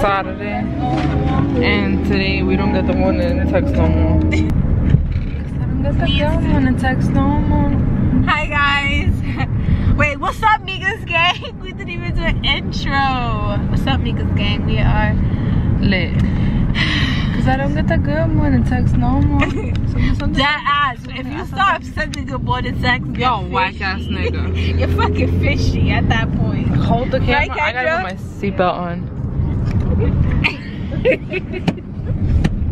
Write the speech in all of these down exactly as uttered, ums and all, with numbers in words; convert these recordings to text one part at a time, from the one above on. Saturday, and today we don't get the one in the text no more. Because I don't get the girl in the text no more. Hi guys. Wait, what's up, Migas gang? We didn't even do an intro. What's up, Migas gang? We are lit. Because I don't get the girl more in the text no more. That ass. If you start sending your boy in text, yo, whack ass nigga. You're fucking fishy at that point. Hold the camera. Right, I gotta put my seatbelt on.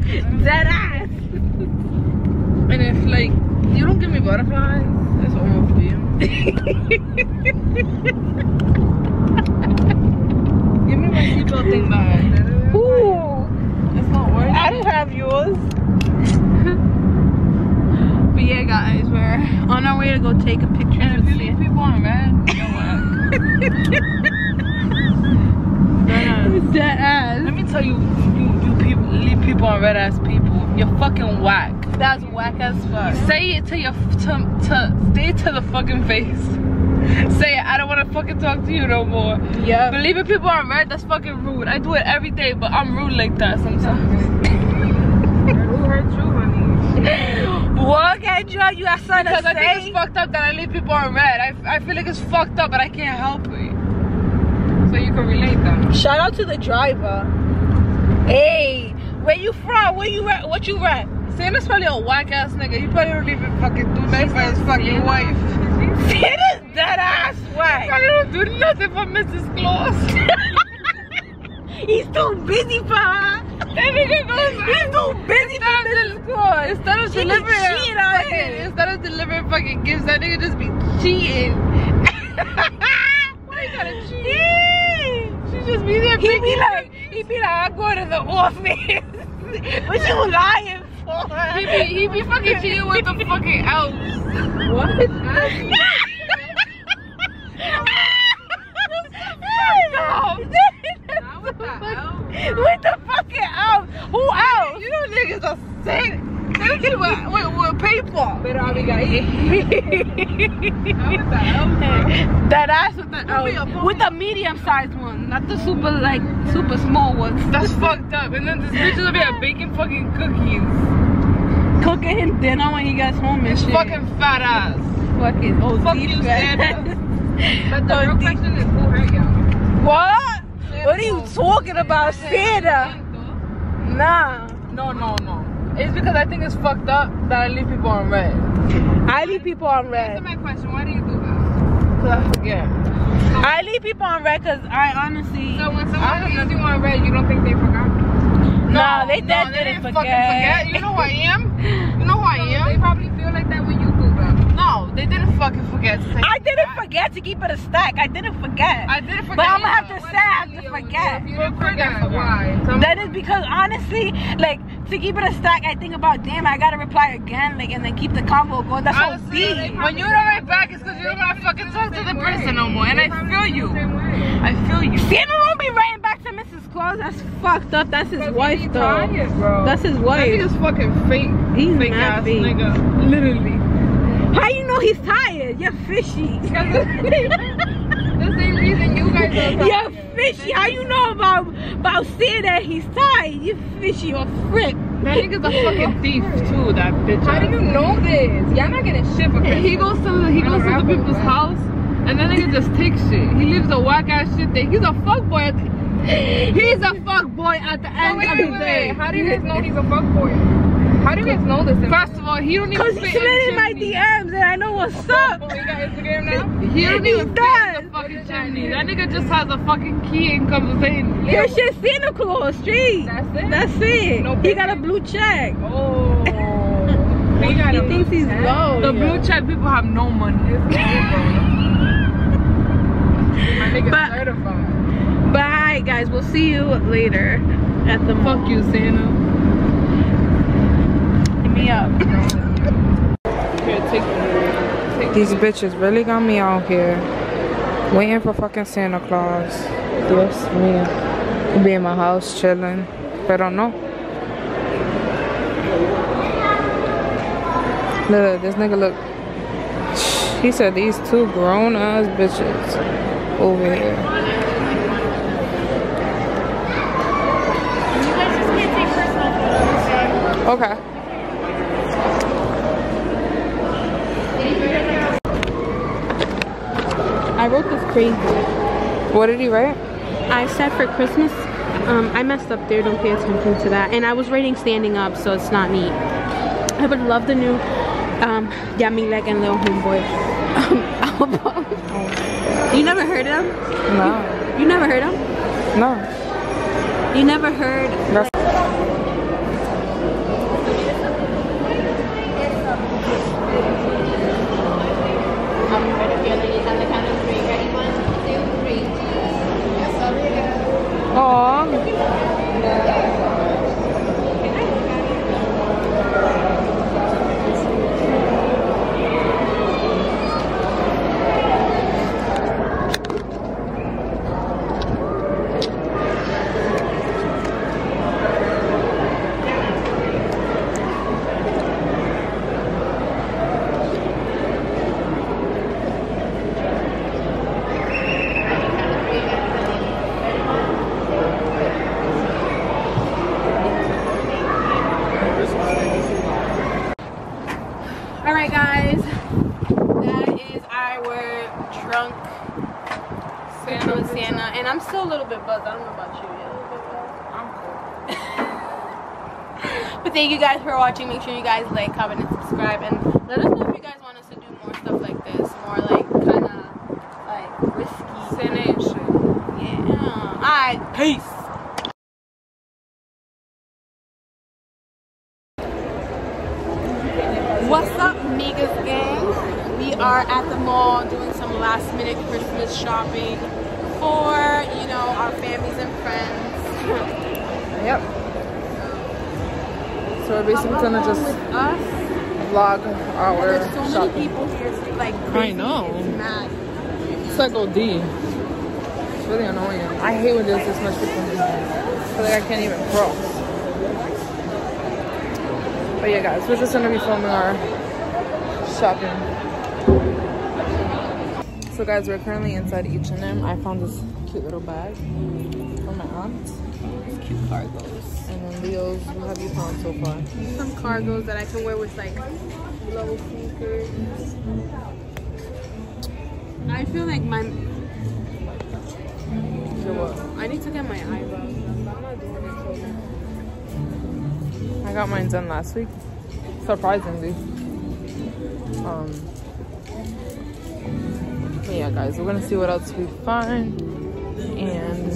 Dead ass. And if like you don't give me butterflies, it's almost for you. Give me my seatbelt thing back. Ooh, it's not worth it. I don't have yours. But yeah, guys, we're on our way to go take a picture. And if you leave people on red, you know what? Dead ass. Let me tell you, you, you people, leave people on red ass people. You're fucking whack. That's whack as fuck. Say it to your, to, to, say it to the fucking face. Say it, I don't want to fucking talk to you no more. Yeah. But leaving people on red, that's fucking rude. I do it every day, but I'm rude like that sometimes. Who hurt you, honey? What can't you have? You got something to say? Because I think it's fucked up that I leave people on red. I, I feel like it's fucked up, but I can't help it. So you can relate them. Shout out to the driver. Hey, where you from? Where you at? What you at? Santa's probably a whack ass nigga. He probably don't even fucking do nothing for his fucking wife. Santa's dead ass whack. He probably don't do nothing for Missus Claus. He's too busy for her. That nigga goes. He's too busy for Missus Claus. Instead of delivering, cheat on fucking, him. Instead of delivering fucking gifts, that nigga just be cheating. Why you gotta cheat? Yeah. Just be there, he be like, he be like, I go to the office. What you lying for? He be, he be fucking cheating with the fucking elves. What? With the fucking elves. Who else? You know niggas are sick. With, with, with people. Pero that ass with the elves. With the medium sized one, not the super like super small ones. That's fucked up. And then this bitch will be like baking fucking cookies. Cooking him dinner when he gets home and shit. Fucking fat ass. Fucking oh fuck you fat ass. But the oh, real question is who hurt y'all? What? Santa. What are you talking about, Santa? Nah. No, no, no. It's because I think it's fucked up that I leave people on red. I leave people on red. Answer my question. Why do you do this? Because I forget. So I leave people on red because I honestly. So when someone leaves you on red, you don't think they forgot? No, no they no, didn't, they didn't forget. Fucking forget. You know who I am? You know who I am? They probably feel like that when you do them. No, they didn't fucking forget. To I didn't that. forget to keep it a stack. I didn't forget. I didn't forget. But I'm going to have to say I have to forget. You didn't forget. Why? That is because honestly, like. To keep it a stack, I think about, damn, I gotta reply again, like, and then keep the convo going. That's so deep. When you don't write back, it's because you don't wanna fucking talk to the person no more. And I feel you. I feel you. Santa won't be writing back to Missus Claus. That's fucked up. That's his wife, though. That's his wife. That nigga's fucking fake. He's fake ass nigga. Literally. How you know he's tired? You're fishy. The same reason you guys are tired. You're fishy. How you know about about seeing that he's tired? You fishy or frick. That nigga's a fucking thief too. That bitch. How do you know this? Y'all not getting shit for Christmas. He goes to he goes to the people's house and then nigga just takes shit. He lives a whack ass shit thing. He's a fuckboy. He's a fuckboy at the end of the day. How do you guys know he's a fuckboy? How do you guys know this? First of all, he don't even fit in the chimney. Cause he's been in my D Ms and I know what's up. Oh, he got Instagram now? He don't even fit in the fucking chimney. That nigga just has a fucking key and comes in. Your shit's Santa Claus Street. That's it? That's it. No he got a blue check. Oh. He, got he a thinks he's check. low. The blue yeah. check people have no money. My nigga's but, certified. Bye guys, we'll see you later at the mall. Fuck you, Santa. Up. These bitches really got me out here waiting for fucking Santa Claus. Yes, me. Could be in my house chilling, but I don't know. Look, this nigga look. He said these two grown ass bitches over here. Okay. I wrote this crazy. What did he write? I said for Christmas. Um, I messed up there. Don't pay attention to that. And I was writing standing up, so it's not neat. I would love the new um, Yami Leg and Lil Homeboy um, album. You never heard of him? No. You, you never heard of him? No. You never heard? That's I'm still a little bit buzzed. I don't know about you. I'm cool. But thank you guys for watching. Make sure you guys like, comment, and subscribe. And let us know if you guys want us to do more stuff like this. More like kind of like risky. Sin and shit. Yeah. Alright. Peace. What's up, Migas gang? We are at the mall doing some last minute Christmas shopping. For, you know, our families and friends. Yep. So we're basically How gonna just us? vlog our There's so shopping. Many people here, it's like crazy. I know. It's mad. It's like O D. It's really annoying. I hate when there's this much people in this place. Like I can't even cross. But yeah, guys, we're just gonna be filming our shopping. So guys, we're currently inside H and M. I found this cute little bag from my aunt. These cute cargos. And then Leo's, what have you found so far? Some cargos that I can wear with like low sneakers. I feel like my... So what? I need to get my eyebrows done. I'm not doing it so I got mine done last week. Surprisingly. Um... Yeah, guys, we're gonna see what else we find, and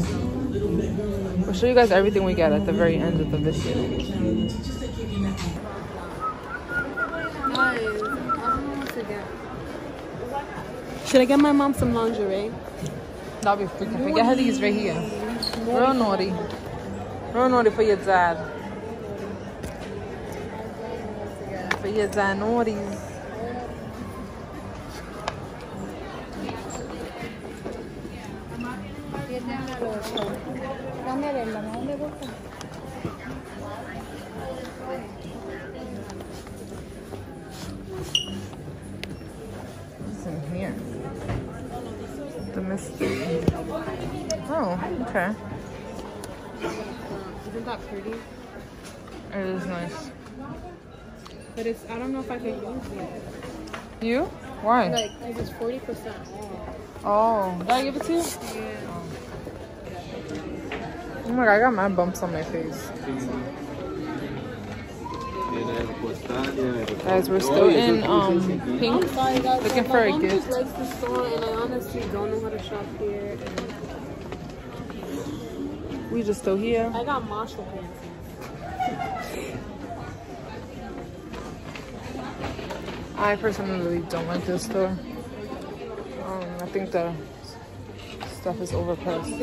we'll show you guys everything we get at the very end of the video. Guys, I should I get my mom some lingerie? That'll be freaking freaking. Get her these right here. Real naughty, real naughty for your dad. For your dad, naughties. What's in here? The mystery. Oh, okay. Isn't that pretty? It is nice. But it's, I don't know if I can use it. You? Why? Like, it's forty percent off. Oh, did I give it to you? Yeah. Oh. Oh my god, I got my bumps on my face. Guys, we're still in um, Pink, sorry, guys, looking for a gift. My mom just likes the store and I honestly don't know how to shop here. We just still here. I got Marshall pants. I personally don't like this store. Um, I think the stuff is overpriced.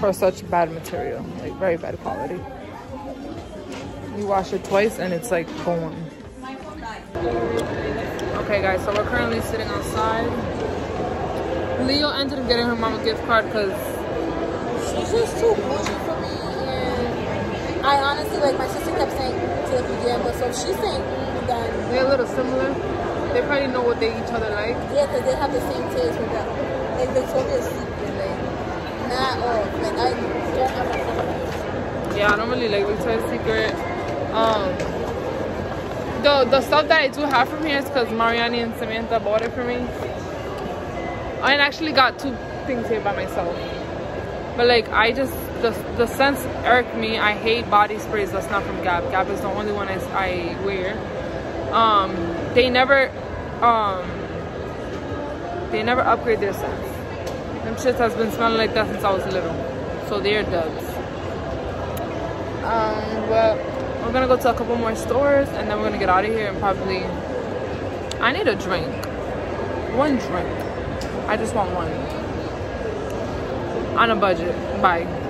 For such bad material, like very bad quality. You wash it twice and it's like gone. Okay guys, so we're currently sitting outside. Leo ended up getting her mom a gift card because she's just too pushy for me, and I honestly, like, my sister kept saying to the gamble, so she's saying mm, then. They're a little similar. They probably know what they each other like. Yeah, because they have the same taste with them. Like, they told me a secret, like. Nah, oh, like I, yeah, I don't really like Victoria's Secret. Um, the the stuff that I do have from here is because Mariani and Samantha bought it for me. I actually got two things here by myself. But like, I just, the, the scents irk me. I hate body sprays that's not from Gap. Gap is the only one I, I wear. Um, they never, um, they never upgrade their scents. Them shits has been smelling like that since I was little. So they're dubs. Um, well, we're gonna go to a couple more stores and then we're gonna get out of here and probably, I need a drink. One drink. I just want one. On a budget. Bye.